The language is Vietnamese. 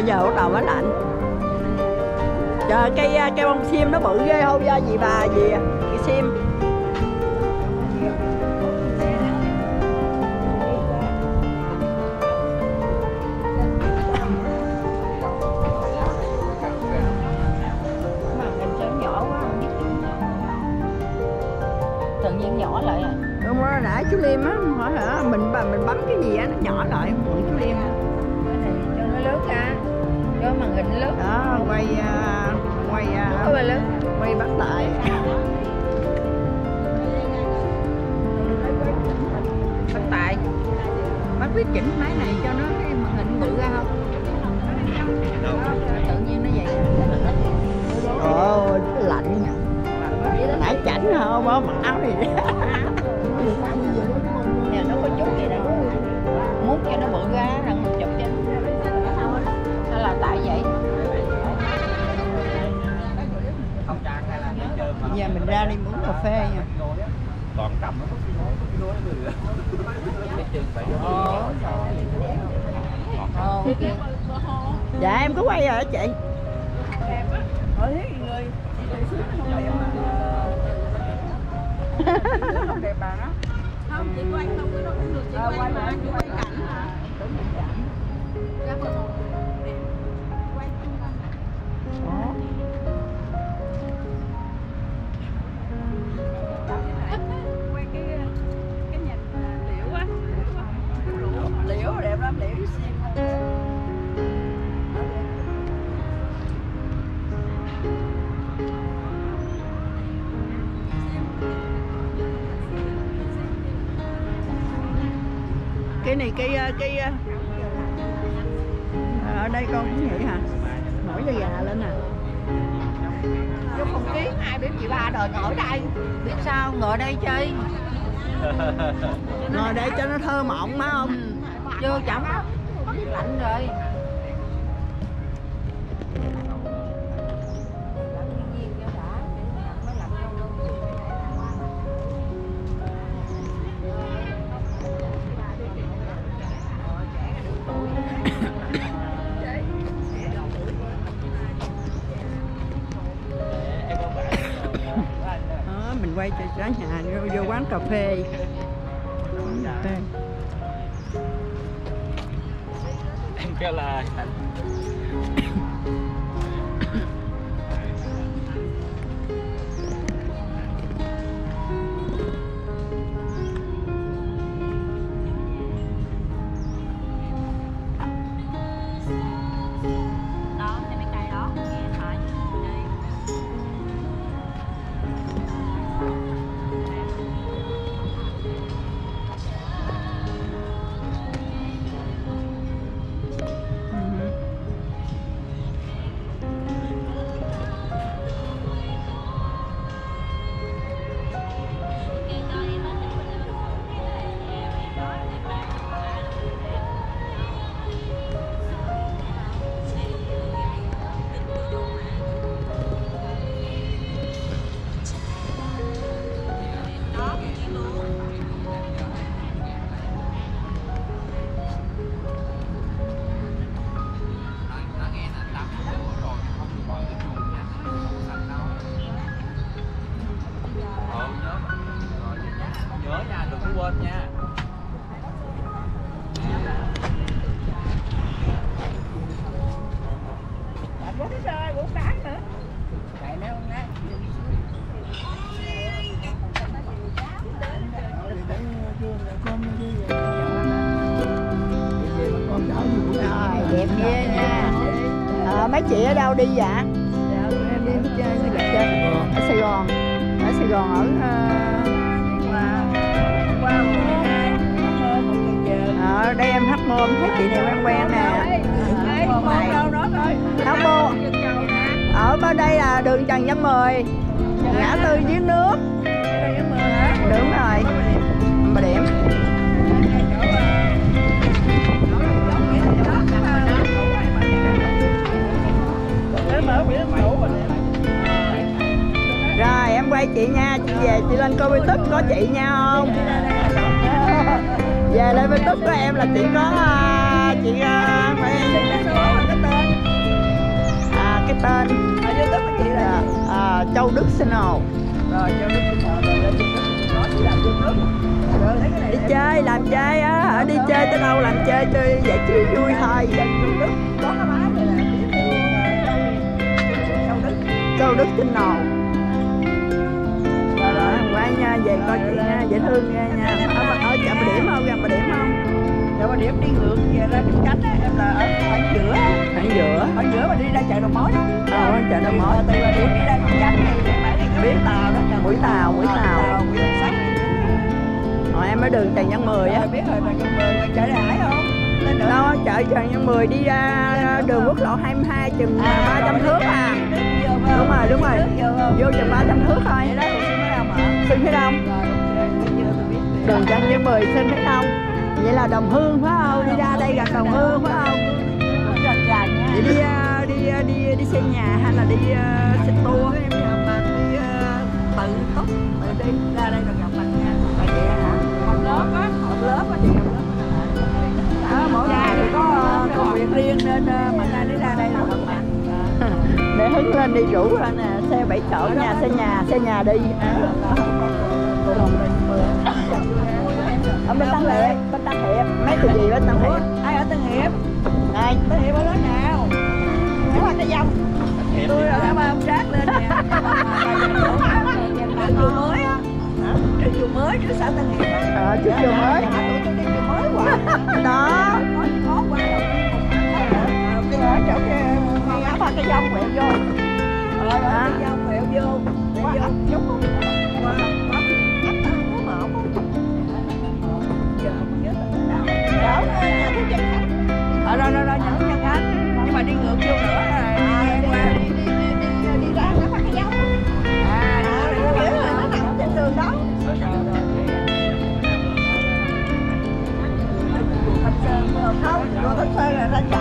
Bây giờ bắt đầu nó lạnh. Trời, cây bông sim nó bự ghê không do gì bà gì cây sim. Tự nhiên nhỏ lại à? Đúng rồi, nãy chú Liêm á, hỏi hả mình bấm cái gì á nó nhỏ lại của chú Liêm. Lướt ra, cho màn hình lướt. Đó, quay bắt lại. Bác quyết chỉnh máy này cho nó cái màn hình bự ra không? Đó, tự nhiên nó vậy. Ồ, lạnh. Nãy chảnh không, bỏ mặc áo gì đó. Nè, nó có chút vậy đó. Mút cho nó bự ra, rằng mình chụp cho là tại vậy. Giờ mình ra đi uống cà phê nha. Còn cầm nó okay. Dạ em cứ quay rồi đó chị. Không đẹp bà đó. Không chị quay không có đâu cũng được, chị quay mà chị quay cảnh hả? Cái này cái ở đây con cũng vậy hả? Nổi da gà lên nè. Vô phòng kiến ai biết chị ba đòi ngồi đây. Biết sao ngồi đây chơi. Ngồi đây cho nó thơ mộng má không? Vô chẳng lạnh rồi. Mình quay cho trái nhà vô quán cà phê. Em kêu là đẹp ghê nha. Mấy chị ở đâu đi dạ? Dạ em đi chơi ở Sài Gòn. Ở Sài Gòn ở ở đây em hát môn thấy chị này em quen nè. Hát môn ở bên đây là đường Trần Văn Mười, ngã tư dưới nước. Đúng rồi. Bà điểm. kênh Cô Bi Tức có chị nha không? Về lên bên Tức của em là chị có chị phải cái tên ở YouTube của chị là Châu Đức Channel. Rồi Châu Đức Channel rồi lên YouTube nói chị làm YouTube. Đi chơi làm chơi á, đi chơi tới đâu làm chơi chơi vậy chứ vui thôi. Có cái máy này là Châu Đức Channel. Nha, về coi chị nha, dễ thương nha nha. Ở chợ Bà Điểm không? Gặp Bà Điểm không? Chợ Bà Điểm đi ngược về ra Cánh Cánh á, em là ở khoảng giữa. Khoảng giữa? Khoảng giữa mà đi ra chợ Đầu Mối đó. Ờ, chợ Đầu Mối. Từ Bà Điểm đi ra Cánh Cánh này, phải đi cái bến tàu đó. Mũi Tàu, Mũi Tàu. Rồi em ở đường Trần Văn Mười á. Biết rồi, Trần Văn Mười, chợ Đại Hải không? Đâu, chợ Trần Văn Mười đi ra đường quốc lộ 22 chừng 300 thước à. Đúng rồi, đúng rồi. Vô chừng 300 thước thôi. Sinh Thế Đông, đường Trần Văn Mười, Sinh Thế Đông, vậy là Đồng Hương phải không? Đi ra đây gặp Đồng Hương phải không? Vậy đi xem nhà hay là đi xem tour em mà đi tự túc tự đi ra đây rồi gặp mình nha. Và chị hả? Học lớp á chị học lớp. Mỗi ngày thì có công việc riêng nên mình ra đi ra đây là gặp bạn. Để hứng lên đi rủ lên nè, xe 7 chỗ nhà, xe nhà đi. Ở bên Tân Hiệp, mấy từ gì bên Tân Hiệp? Ai ở Tân Hiệp? Ai? Tân Hiệp ở đó nào? Ở Hoa Tây Dông. Tôi ở ba ông Trác lên nè. Trường Chùa Mới á. Trường Chùa Mới trước xã Tân Hiệp. Ờ, trước Chùa Mới. Tôi đi Chùa Mới quá. Đó. Có qua đâu. Tôi ở chỗ kia. Hoa Tây Dông quẹo vô. Hoa Tây Dông quẹo vô. Quẹo vô. Rồi Nhân Khánh. Nhưng mà đi ngược vô nữa là đi ra Hoa Tây Dông. À, nó nằm trên đường đó. Thạch Sơn, không, Thạch Sơn là ra chợ.